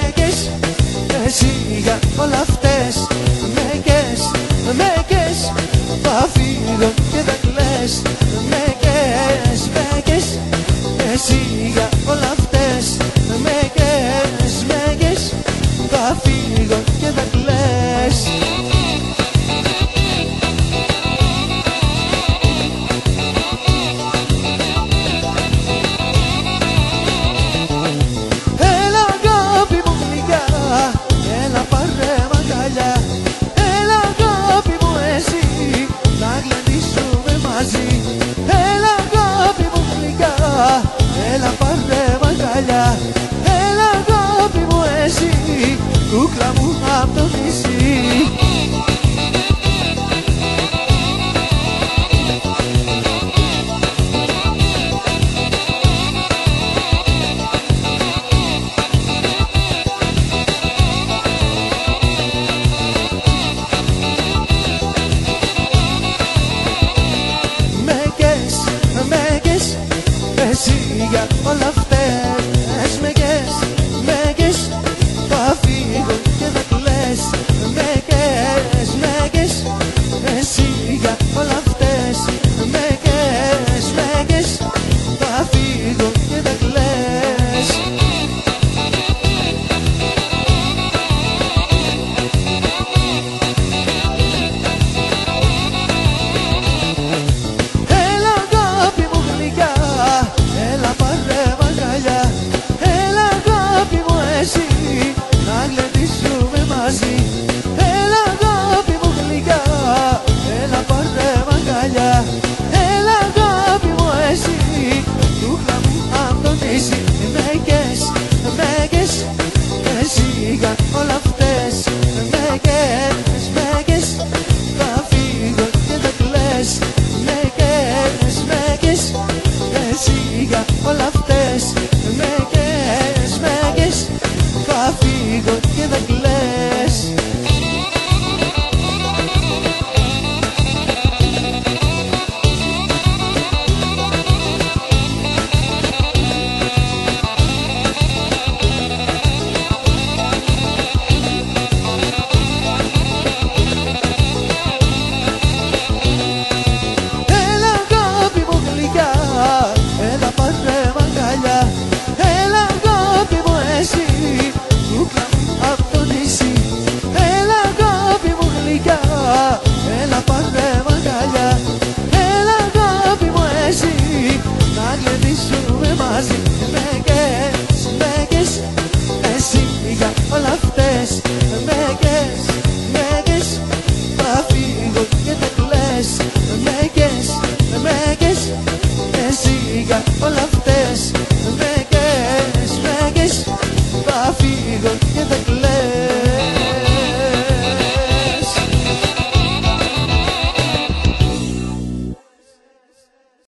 megesz, szíga a laftesz, megesz, a fígok kedek lesz, megesz, szíga a laftesz, megesz, a fígok kedek lesz. Cucla mu am tot visi. Meghes, siga o laftes. Meghes, pa figo que decles. Meghes, siga o laftes. Meghes, pa figo que decles. Siga o laftes, meghes, pa figo que decles. Meghes, siga o laftes, meghes, pa figo que decles.